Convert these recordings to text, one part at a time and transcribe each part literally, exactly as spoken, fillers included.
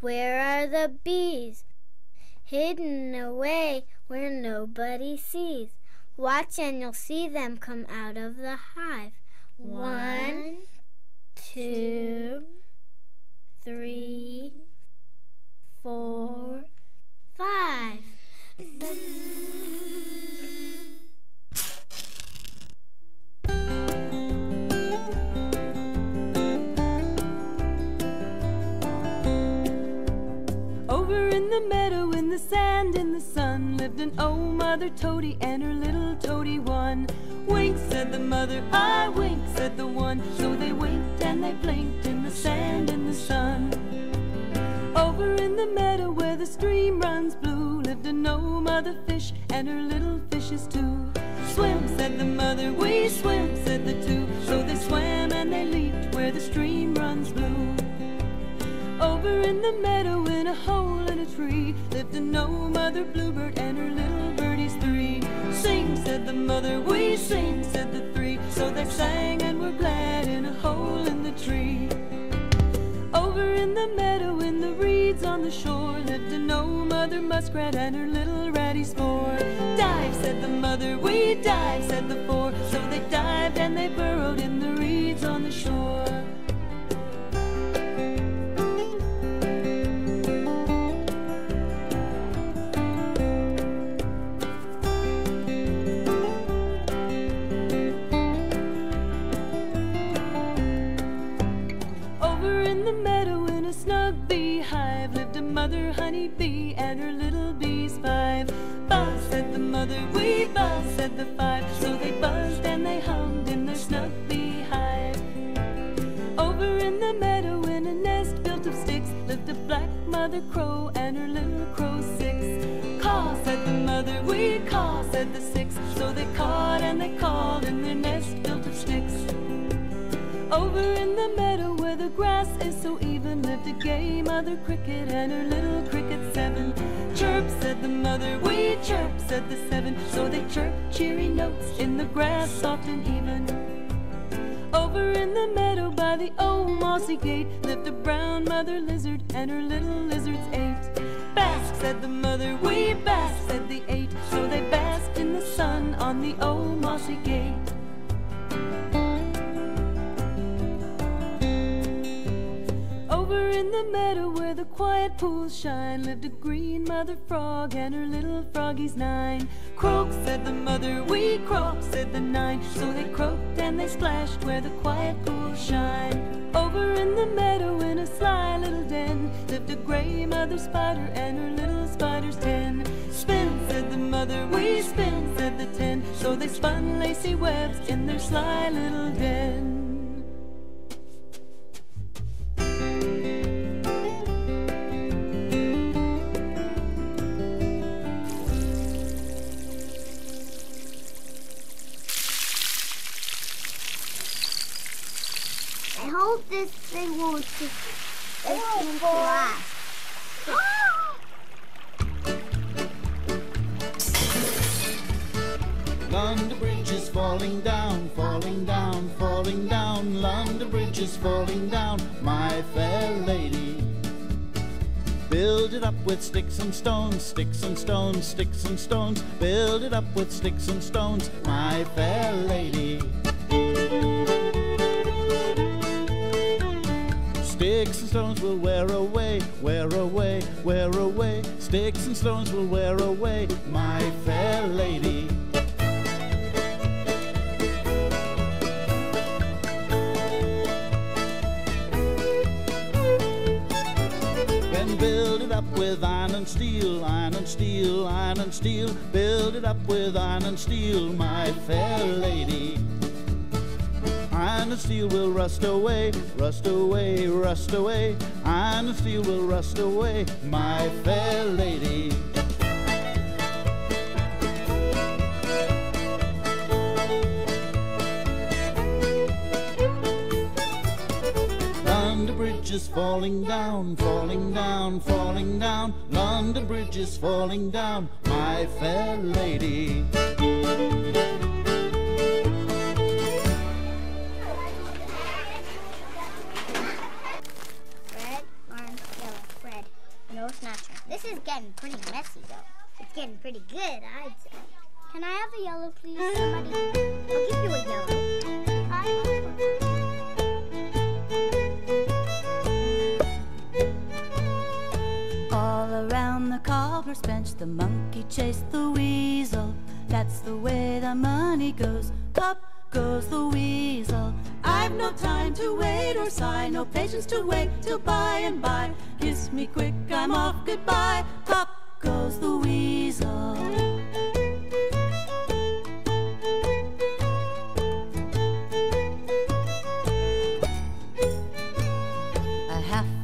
Where are the bees? Hidden away where nobody sees. Watch and you'll see them come out of the hive. One, two, three, four, five. Over in the meadow, in the sand, in the sun, lived an old mother toady and her little toady one. Wink, said the mother, I wink, said the one. So they winked and they blinked in the sand, in the sun. Over in the meadow where the stream runs blue, lived an old mother fish and her little fishes too. Swim, said the mother, we swim, said the two. So they swam and they leaped where the stream runs blue. Over in the meadow in a hole in a tree, lived an old mother bluebird and her little birdies three. Sing, said the mother, we sing, said the three. So they sang and were glad in a hole in the tree. Over in the meadow, in the reeds on the shore, lived an old mother muskrat and her little ratties four. Dive, said the mother, we dive, said the four. So they dived and they burrowed in the reeds on the shore. Mother honey bee and her little bees five. Buzz, said the mother, we buzz, said the five. So they buzzed and they hummed in their snug beehive. Over in the meadow in a nest built of sticks, lived a black mother crow and her little crow six. Caw, said the mother, we caw, said the six. So they cawed and they called in their nest built of sticks. Over in the meadow where the grass is so even, lived a gay mother cricket and her little cricket seven. Chirp, said the mother, we chirp, said the seven. So they chirped cheery notes in the grass soft and even. Over in the meadow by the old mossy gate, lived a brown mother lizard and her little lizards eight. Bask, said the mother, we bask, said the eight. So they basked in the sun on the old mossy gate. Over in the meadow where the quiet pools shine, lived a green mother frog and her little froggies nine. Croak, said the mother, we croak, said the nine. So they croaked and they splashed where the quiet pools shine. Over in the meadow in a sly little den, lived a gray mother spider and her little spiders ten. Spin, said the mother, we spin, said the ten. So they spun lacy webs in their sly little den. This thing won't stick. It won't fly. London Bridge is falling down, falling down, falling down. London Bridge is falling down, my fair lady. Build it up with sticks and stones, sticks and stones, sticks and stones. Build it up with sticks and stones, my fair lady. Sticks and stones will wear away, wear away, wear away. Sticks and stones will wear away, my fair lady. Then build it up with iron and steel, iron and steel, iron and steel. Build it up with iron and steel, my fair lady. Iron and steel will rust away, rust away, rust away. Iron and steel will rust away, my fair lady. London Bridge is falling down, falling down, falling down. London Bridge is falling down, my fair lady. Red, orange, yellow, red. is getting pretty messy, though. It's getting pretty good, I'd say. Can I have a yellow, please, somebody? I'll give you a yellow. I Around the cobbler's bench, the monkey chased the weasel. That's the way the money goes. Up goes the weasel. I've no time to wait or sigh, no patience to wait till by and by. Kiss me quick, I'm off, goodbye. Up goes the weasel.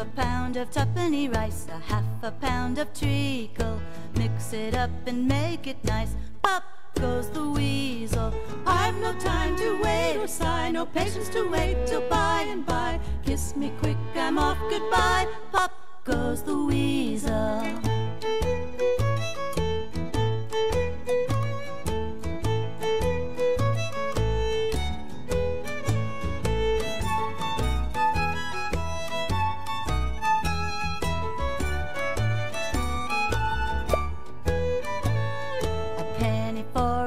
A pound of tuppenny rice, a half a pound of treacle. Mix it up and make it nice. Pop goes the weasel. I've no time to wait or sigh, no patience to wait till by and by. Kiss me quick, I'm off, goodbye. Pop goes the weasel.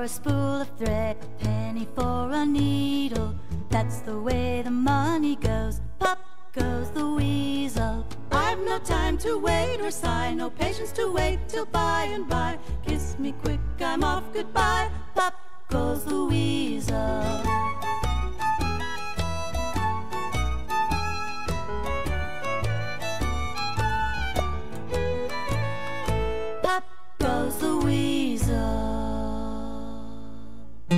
A spool of thread, a penny for a needle. That's the way the money goes. Pop goes the weasel. I've no time to wait or sigh, no patience to wait till by and by. Kiss me quick, I'm off, goodbye. Pop goes the weasel. Pop goes the weasel. The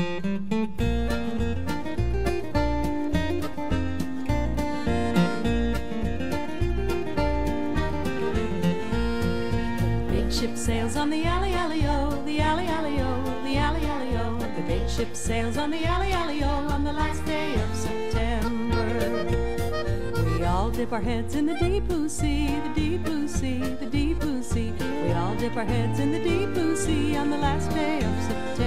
big ship sails on the alley, alley, oh, the alley, alley, oh, the alley, alley, oh. The big ship sails on the alley, alley, oh, on the last day of September. We all dip our heads in the deep blue sea, the deep blue sea, the deep blue sea. We all dip our heads in the deep blue sea on the last day of September.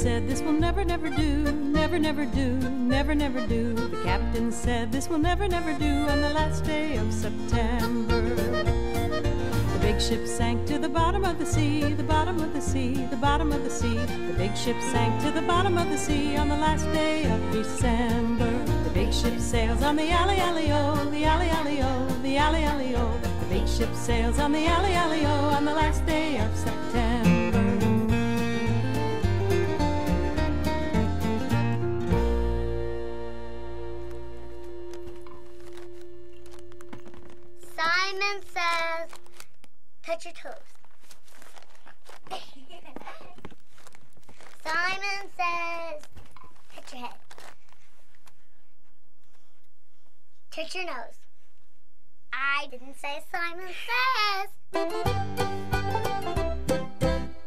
Said this will never, never do, never, never do, never, never do. The captain said this will never, never do on the last day of September. The big ship sank to the bottom of the sea, the bottom of the sea, the bottom of the sea. The big ship sank to the bottom of the sea on the last day of December. The big ship sails on the alley, alley, oh, the alley, alley, oh, the alley, alley, oh. The big ship sails on the alley, alley, oh, on the last day of September. Simon says, touch your toes. Simon says, touch your head. Touch your nose. I didn't say Simon says.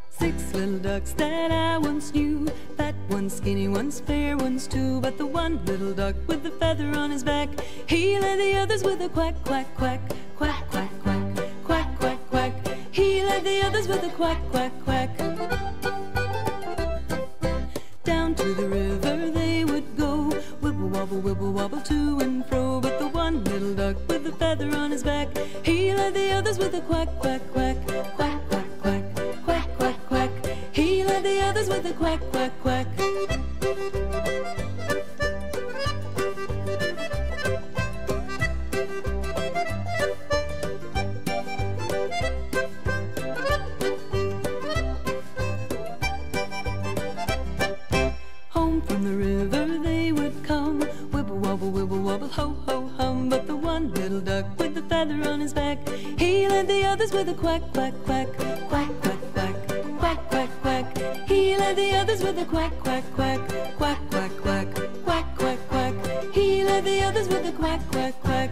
Six little ducks that I once knew. Fat one, skinny one's fair one's two. But the one little duck with the feather on his back, he led the others with a quack, quack, quack. Quack, quack, quack, quack, quack, quack. He led the others with a quack, quack, quack. Down to the river they would go, wibble wobble, wibble wobble to and fro. But the one little duck with the feather on his back, he led the others with a quack, quack, quack. Quack, quack, quack, quack, quack, quack. He led the others with a quack, quack, quack. With a quack, quack, quack, quack, quack, quack, quack, quack, quack. He led the others with a quack, quack, quack, quack, quack, quack, quack, quack, quack. He led the others with a quack, quack, quack.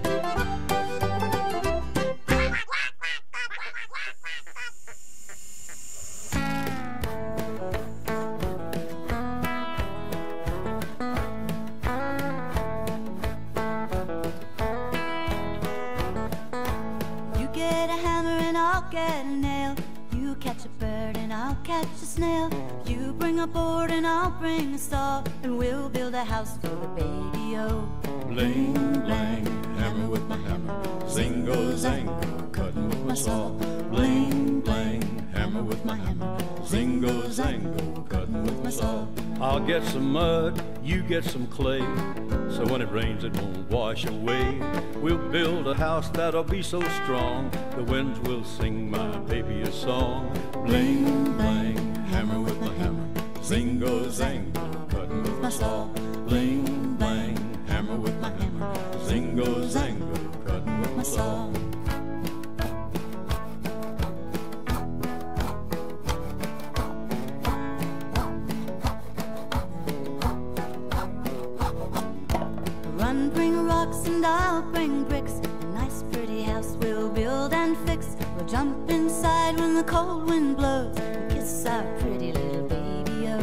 Get a hammer and I'll get a nail. You catch a bird and I'll catch a snail. You bring a board and I'll bring a saw, and we'll build a house for the baby-o. Bling, bling, hammer with my hammer, zingo, zango, cutting with my saw. Bling, bling, hammer with my hammer, zingo, zango, cutting with my saw. I'll get some mud, you get some clay, so when it rains it won't wash away. We'll build a house that'll be so strong, the winds will sing my baby a song. Bling, bling, hammer with my hammer, zingo, zango, cutting with my saw. Bling, bling, hammer with my hammer, zingo, zango, cutting with my saw. Run, bring rocks and I'll bring bricks, a nice pretty house we'll build and fix. We'll jump inside when the cold wind blows and kiss our pretty little baby-o.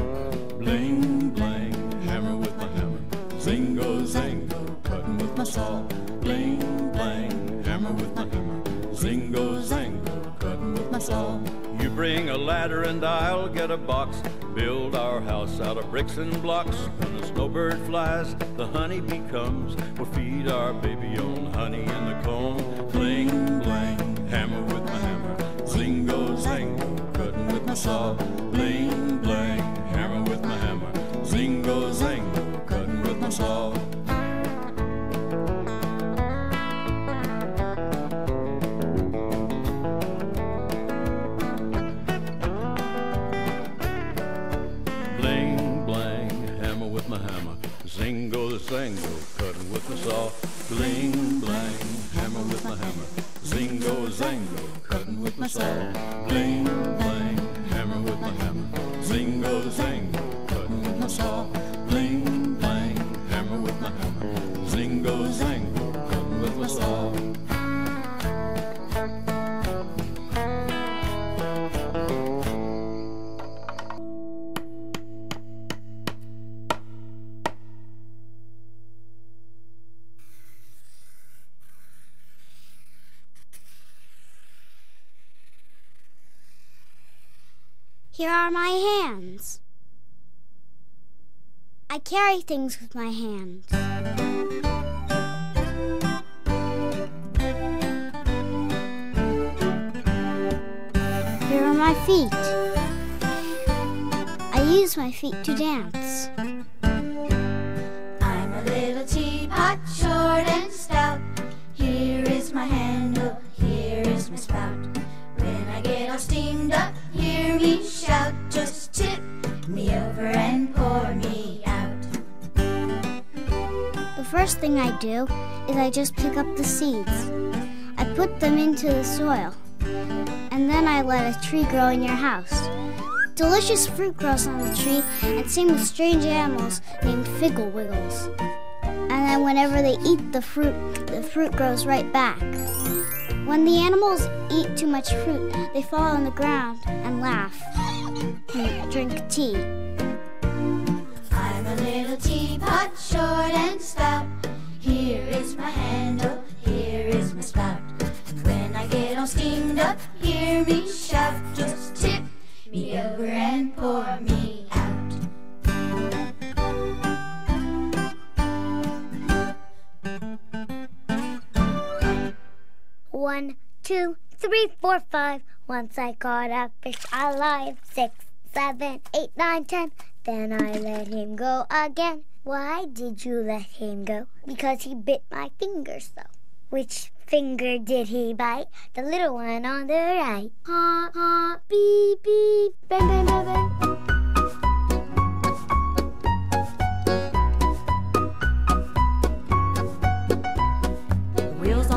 Bling, bling, hammer with my hammer, zingo, zango, cutting with my saw. Bling, bling, hammer with my hammer, zingo, zango, cutting with my saw. You bring a ladder and I'll get a box, build our house out of bricks and blocks. When the snowbird flies, the honeybee comes, we'll feed our baby on honey in the comb. Bling, bling, hammer with my hammer, zingo, zango, cutting with my saw. Bling, bling, hammer with my hammer, zingo, zango, cutting with my saw. Zingo, zango, cutting with my saw. Bling, bling, hammer with my hammer, zingo, zango, cutting with my saw. Bling, bling, hammer with my hammer, zingo, zango, cutting with my saw. Bling, bling, hammer with my hammer, zingo, zango, cutting with my saw. Here are my hands. I carry things with my hands. Here are my feet. I use my feet to dance. I'm a little teapot, short and stout. Here is my handle, here is my spout. When I get all steamed up, hear me shout, just tip me over and pour me out. The first thing I do is I just pick up the seeds. I put them into the soil, and then I let a tree grow in your house. Delicious fruit grows on the tree, and sing with strange animals named Figgle Wiggles. And then whenever they eat the fruit, the fruit grows right back. When the animals eat too much fruit, they fall on the ground and laugh and drink tea. I'm a little teapot, short and stout. Here is my handle, here is my spout. And when I get all steamed up, hear me shout, just tip me over and pour me out. One, two, three, four, five. Once I caught a fish alive. Six, seven, eight, nine, ten. Then I let him go again. Why did you let him go? Because he bit my finger so. Which finger did he bite? The little one on the right. Ha ha, beep beep, bang bang bang bang.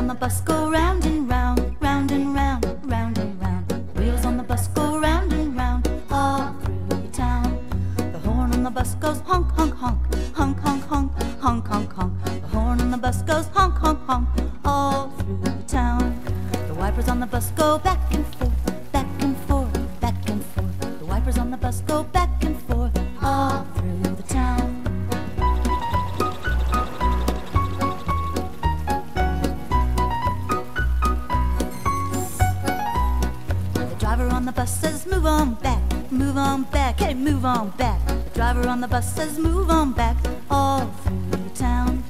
The bus go round and round, round and round, round and round. The wheels on the bus go round and round, all through town. The horn on the bus goes honk, honk, honk, honk, honk, honk, honk, honk, honk. The horn on the bus goes honk, honk, honk, all through town. The wipers on the bus go back and forth, back and forth, back and forth. The wipers on the bus go back and forth, all through the town. The driver on the bus says, move on back, move on on back, hey, move on back. The driver on the bus says move on back, all through town.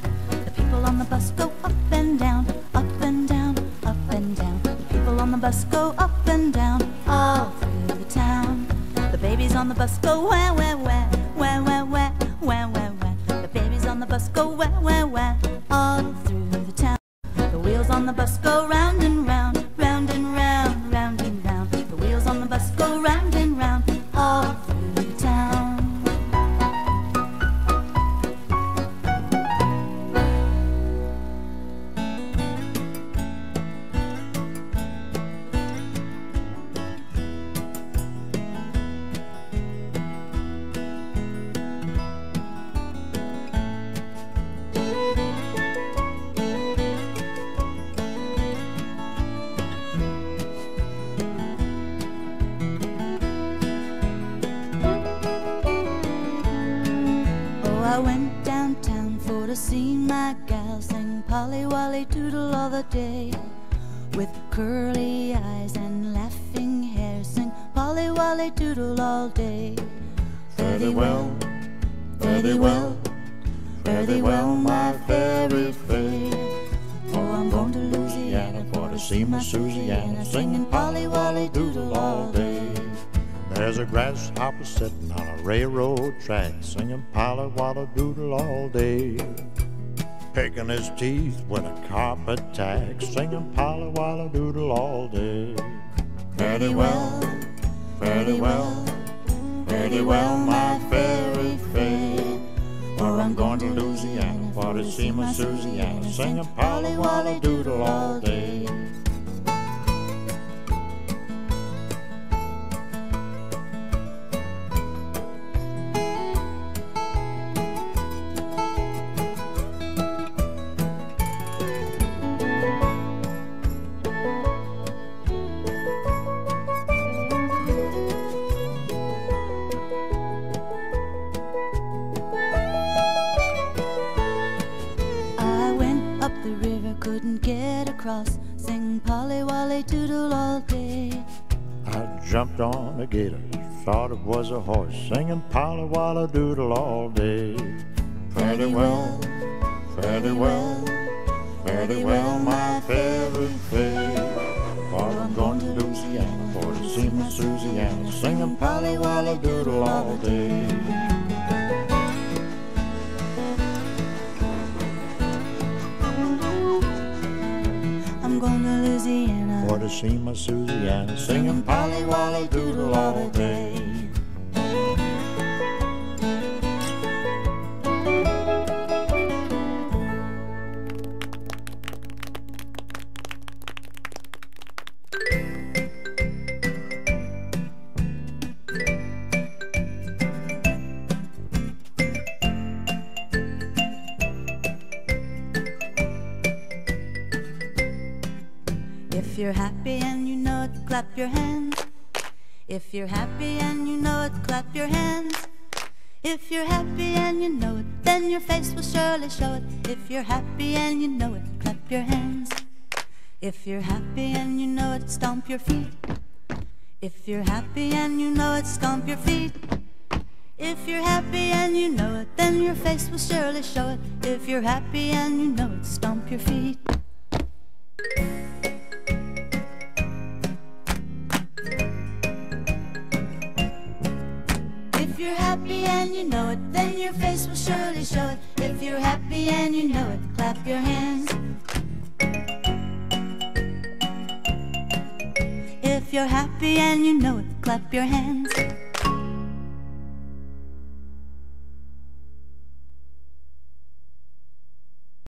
The people on the bus go up and down, up and down, up and down. The people on the bus go up and down, all through town. The babies on the bus go wah, wah, wah, wah, wah, wah, wah, wah, wah. The babies on the bus go wah, wah, wah, all through the town. The wheels on the bus go round and round, round and round, round and round. The wheels on the bus go round and round, all through the town. I went downtown for to see my gal, sang Polly Wally Doodle all the day. With curly eyes and laughing hair, sang Polly Wally Doodle all day. Fare thee well, fare thee well, fare thee well, my fairy fair. Oh, I'm going to Louisiana for to see my Susianna, singing Polly Wally Doodle all day. There's a grasshopper sitting on a railroad track, singing Polly Wally Doodle all day. Picking his teeth when a carp attacks, singing Polly Wally Doodle all day. Fare thee well, fare thee well, fare thee well, my fairy fair. For I'm going to Louisiana for to see my Susianna, singing Polly Wally Doodle all day. The river couldn't get across, sing Polly Wally Doodle all day. I jumped on a gator, thought it was a horse, singing Polly Wally Doodle all day. Fare thee well, fare thee well, fare thee well, my fairy fair. For I'm going to Louisiana for to see my Susianna, singing Polly Wally Doodle all day. I'm going to Louisiana for to see my Susianna, singing Polly Wally Doodle all day. If you're happy and you know it, clap your hands. If you're happy and you know it, clap your hands. If you're happy and you know it, then your face will surely show it. If you're happy and you know it, clap your hands. If you're happy and you know it, stomp your feet. If you're happy and you know it, stomp your feet. If you're happy and you know it, then your face will surely show it. If you're happy and you know it, stomp your feet. If you're happy and you know it, then your face will surely show it. If you're happy and you know it, clap your hands. If you're happy and you know it, clap your hands.